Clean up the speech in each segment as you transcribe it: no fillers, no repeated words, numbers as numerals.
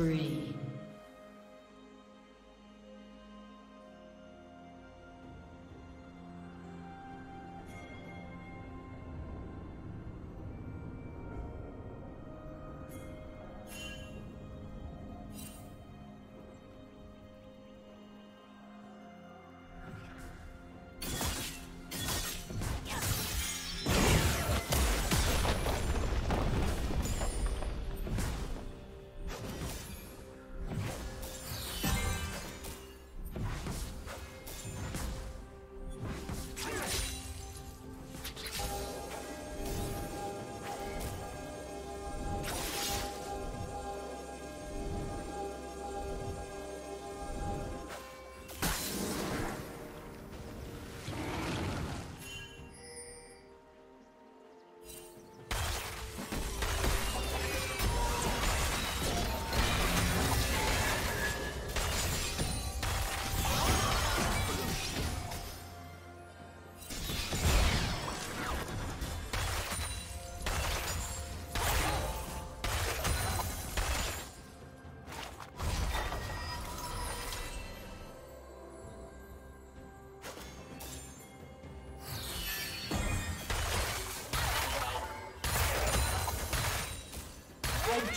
spree. The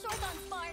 Short on sparks.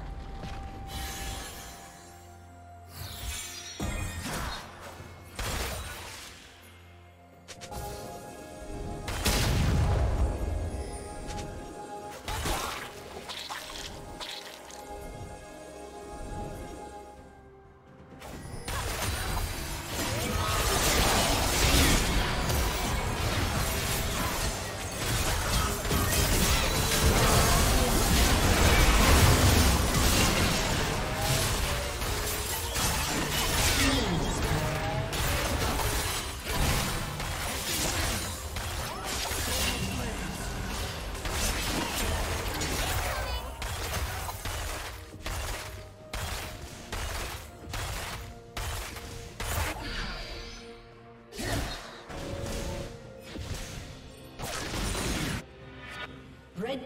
Red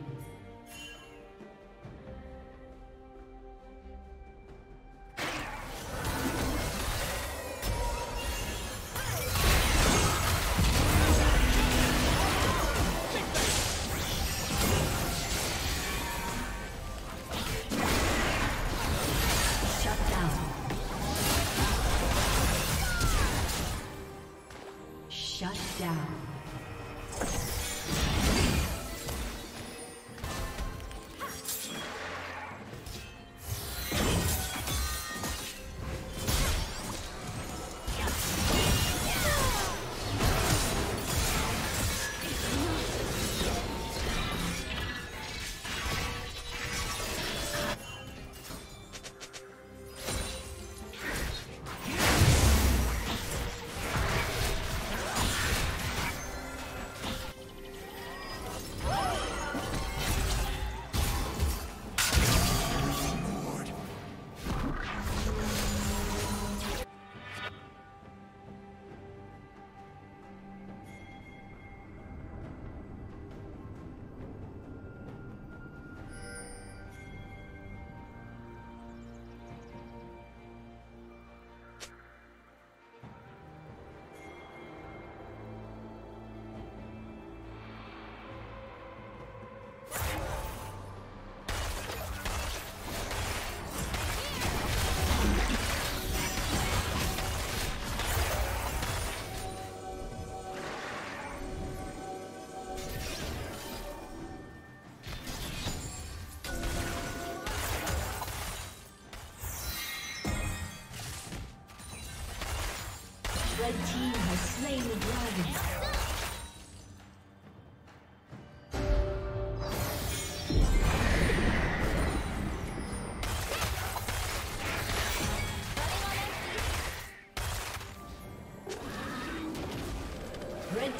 The team has slain the dragon. Red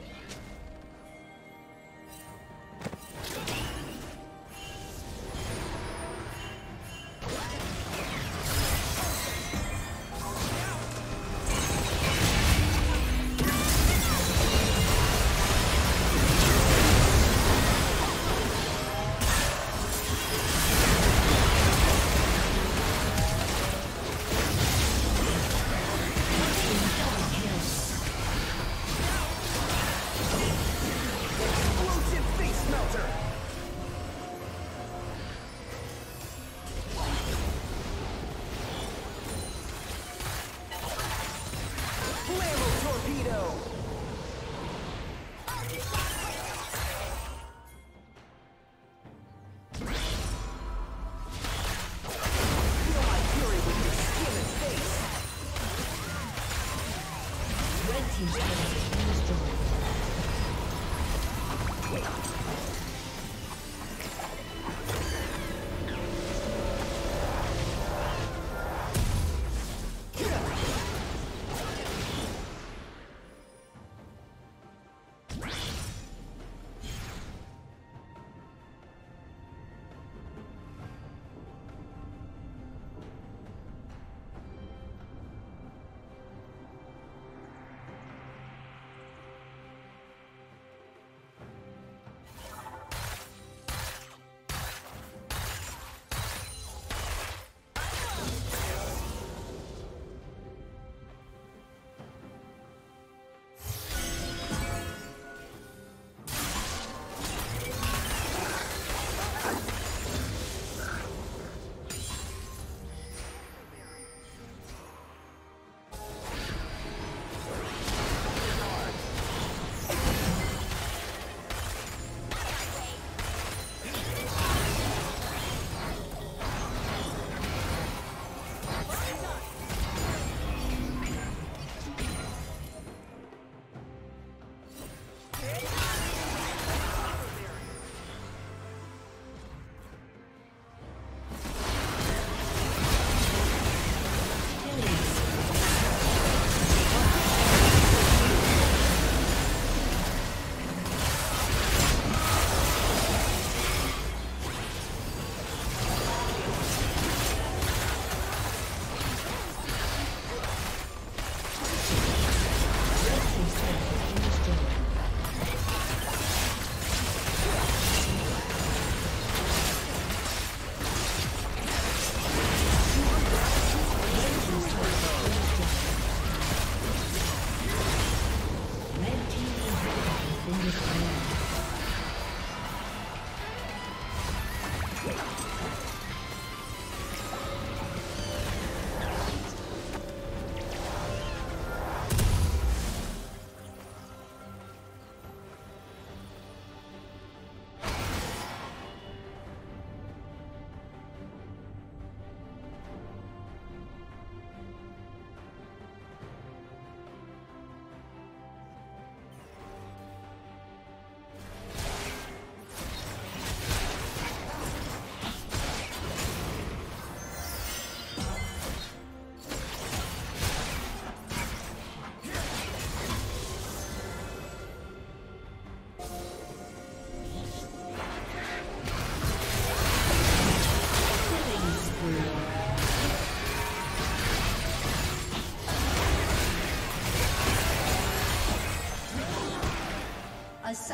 A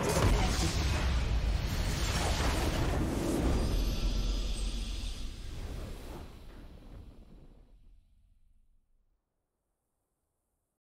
disconnected.